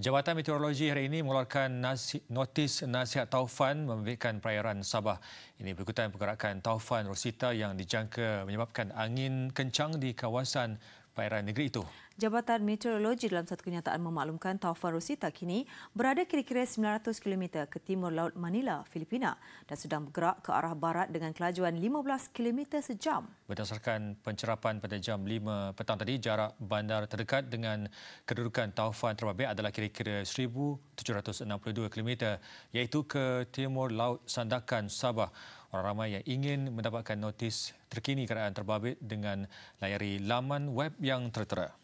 Jabatan Meteorologi hari ini mengeluarkan notis nasihat taufan membabitkan perairan Sabah. Ini berikutan pergerakan Taufan Rosita yang dijangka menyebabkan angin kencang di kawasan perairan negeri itu. Jabatan Meteorologi dalam satu kenyataan memaklumkan Taufan Rosita kini berada kira-kira 900 km ke timur Laut Manila, Filipina dan sedang bergerak ke arah barat dengan kelajuan 15 km sejam. Berdasarkan pencerapan pada jam 5 petang tadi, jarak bandar terdekat dengan kedudukan Taufan terbabit adalah kira-kira 1,762 km, iaitu ke timur Laut Sandakan, Sabah. Orang ramai yang ingin mendapatkan notis terkini keadaan terbabit dengan layari laman web yang tertera.